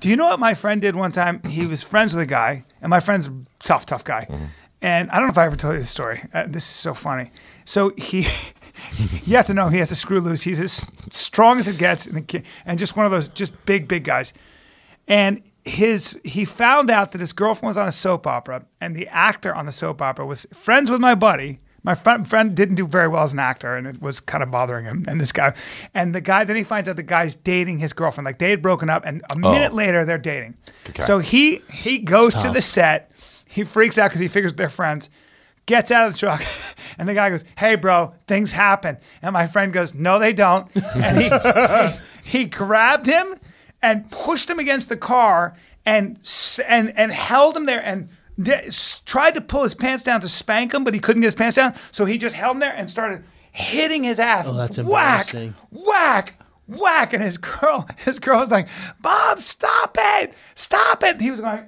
Do you know what my friend did one time? He was friends with a guy, and my friend's a tough, tough guy. Mm-hmm. And I don't know if I ever told you this story. This is so funny. So you have to know he has to screw loose. He's as strong as it gets, and just one of those big guys. And he found out that his girlfriend was on a soap opera, and the actor on the soap opera was friends with my buddy. My friend didn't do very well as an actor, and it was kind of bothering him. And this guy, then he finds out the guy's dating his girlfriend. Like they had broken up, and a minute later they're dating. Okay. So he goes to the set. He freaks out because he figures they're friends. Gets out of the truck, and the guy goes, "Hey, bro, things happen." And my friend goes, "No, they don't." And he grabbed him and pushed him against the car and held him there and tried to pull his pants down to spank him, but he couldn't get his pants down, so he just held him there and started hitting his ass. Oh, that's embarrassing. Whack, whack, whack. And his girl was like, "Bob, stop it, stop it." He was going,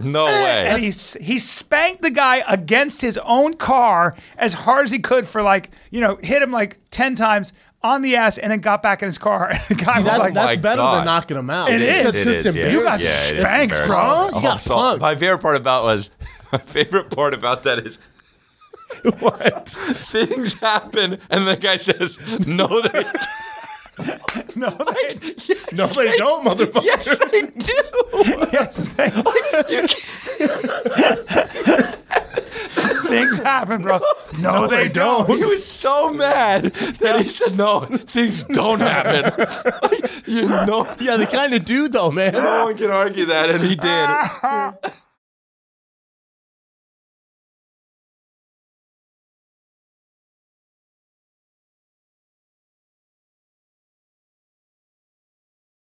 No way. And he spanked the guy against his own car as hard as he could for like, you know, hit him like 10 times on the ass, and then got back in his car. And the guy was like, "That's better than knocking him out." It is. Yeah. You got spanked, bro. You got punked. My favorite part about that is what things happen, and the guy says, "No, they don't." No, they don't, motherfucker. Yes, they do. Yes, they do. Things happen, bro. No, they don't. He was so mad that he said, "No, things don't happen." Like, you know, yeah, they kind of do, though, man. No one can argue that, and he did.